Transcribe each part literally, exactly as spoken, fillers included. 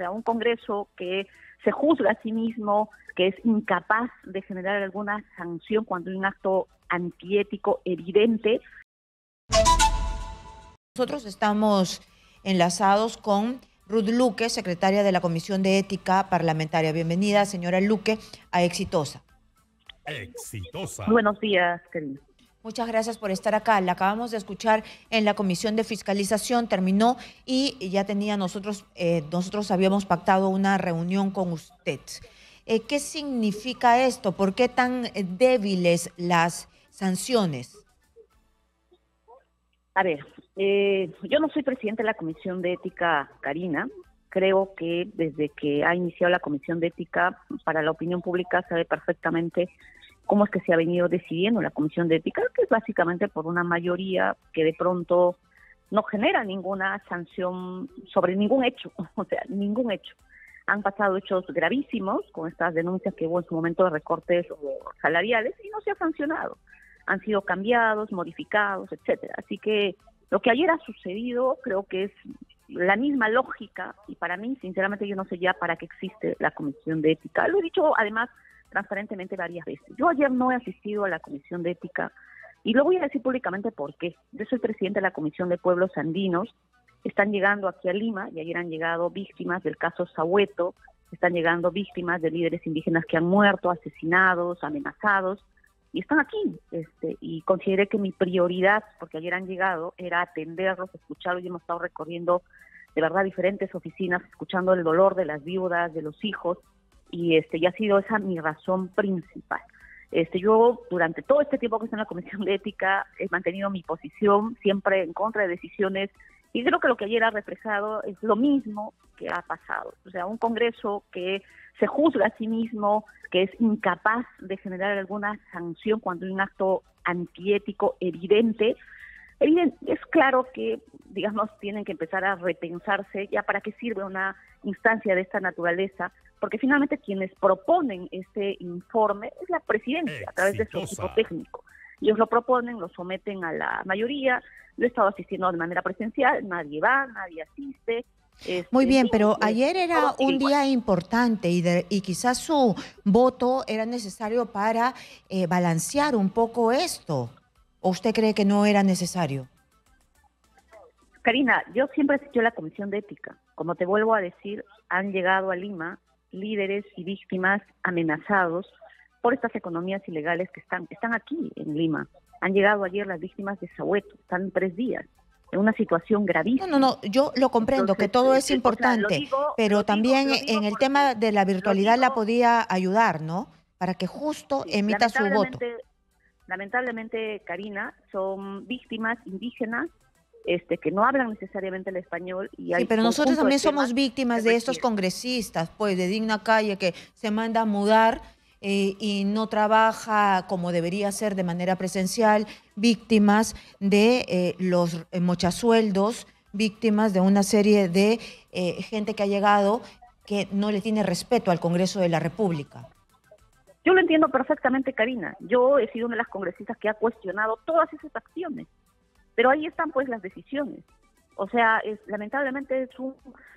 sea, un Congreso que se juzga a sí mismo, que es incapaz de generar alguna sanción cuando hay un acto antiético evidente. Nosotros estamos enlazados con Ruth Luque, secretaria de la Comisión de Ética Parlamentaria. Bienvenida, señora Luque, a Exitosa. Exitosa. Buenos días, querido. Muchas gracias por estar acá. La acabamos de escuchar en la Comisión de Fiscalización, terminó y ya tenía nosotros, eh, nosotros habíamos pactado una reunión con usted. Eh, ¿Qué significa esto? ¿Por qué tan débiles las sanciones? A ver, eh, yo no soy presidente de la Comisión de Ética, Karina. Creo que desde que ha iniciado la Comisión de Ética, para la opinión pública sabe perfectamente cómo es que se ha venido decidiendo la Comisión de Ética, que es básicamente por una mayoría que de pronto no genera ninguna sanción sobre ningún hecho, o sea, ningún hecho. Han pasado hechos gravísimos con estas denuncias que hubo en su momento de recortes salariales y no se ha sancionado. Han sido cambiados, modificados, etcétera. Así que lo que ayer ha sucedido creo que es la misma lógica y para mí, sinceramente, yo no sé ya para qué existe la Comisión de Ética. Lo he dicho, además, transparentemente varias veces. Yo ayer no he asistido a la Comisión de Ética y lo voy a decir públicamente por qué. Yo soy presidenta de la Comisión de Pueblos Andinos. Están llegando aquí a Lima y ayer han llegado víctimas del caso Sabueto, están llegando víctimas de líderes indígenas que han muerto, asesinados, amenazados y están aquí. Este, y consideré que mi prioridad, porque ayer han llegado, era atenderlos, escucharlos y hemos estado recorriendo de verdad diferentes oficinas, escuchando el dolor de las viudas, de los hijos. Y este, ya ha sido esa mi razón principal. Este, yo durante todo este tiempo que estoy en la Comisión de Ética he mantenido mi posición siempre en contra de decisiones y creo que lo que ayer ha reflejado es lo mismo que ha pasado. O sea, un Congreso que se juzga a sí mismo, que es incapaz de generar alguna sanción cuando hay un acto antiético evidente. Es claro que, digamos, tienen que empezar a repensarse ya para qué sirve una instancia de esta naturaleza, porque finalmente quienes proponen este informe es la presidencia, Exitosa, a través de su equipo técnico. Ellos lo proponen, lo someten a la mayoría, lo he estado asistiendo de manera presencial, nadie va, nadie asiste. Este, Muy bien, pero ayer era un día importante y, de, y quizás su voto era necesario para eh, balancear un poco esto. ¿O usted cree que no era necesario? Karina, yo siempre he asistido a la Comisión de Ética. Como te vuelvo a decir, han llegado a Lima líderes y víctimas amenazados por estas economías ilegales que están están aquí en Lima. Han llegado ayer las víctimas de Sabueto, están tres días, en una situación gravísima. No, no, no, yo lo comprendo, entonces, que todo es importante, o sea, digo, pero también digo, en el tema de la virtualidad digo, la podía ayudar, ¿no? Para que justo sí, emita su voto. Lamentablemente, Karina, son víctimas indígenas este, que no hablan necesariamente el español. Y hay sí, pero nosotros también somos víctimas de estos congresistas, pues, de Digna Calle, que se manda a mudar eh, y no trabaja como debería ser de manera presencial, víctimas de eh, los eh, mochasueldos, víctimas de una serie de eh, gente que ha llegado que no le tiene respeto al Congreso de la República. Yo lo entiendo perfectamente, Karina. Yo he sido una de las congresistas que ha cuestionado todas esas acciones, pero ahí están pues las decisiones. O sea, es, lamentablemente es un,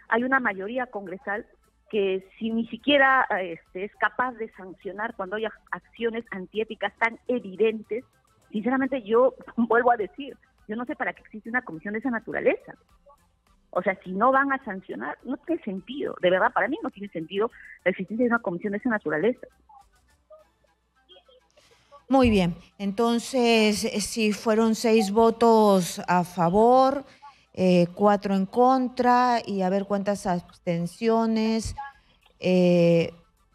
hay una mayoría congresal que si ni siquiera este, es capaz de sancionar cuando hay acciones antiéticas tan evidentes, sinceramente yo vuelvo a decir, yo no sé para qué existe una comisión de esa naturaleza. O sea, si no van a sancionar, no tiene sentido. De verdad, para mí no tiene sentido la existencia de una comisión de esa naturaleza. Muy bien, entonces si fueron seis votos a favor, eh, cuatro en contra y a ver cuántas abstenciones, eh,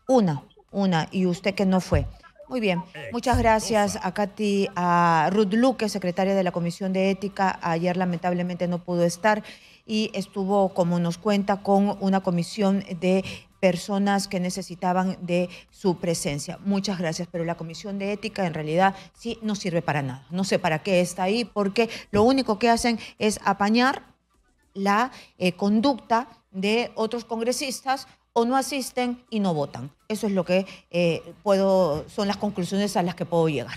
una, una y usted que no fue. Muy bien, muchas gracias a Katy, a Ruth Luque, secretaria de la Comisión de Ética. Ayer lamentablemente no pudo estar y estuvo, como nos cuenta, con una comisión de personas que necesitaban de su presencia. Muchas gracias, pero la Comisión de Ética en realidad sí no sirve para nada. No sé para qué está ahí, porque lo único que hacen es apañar la eh, conducta de otros congresistas o no asisten y no votan. Eso es lo que eh, puedo, son las conclusiones a las que puedo llegar.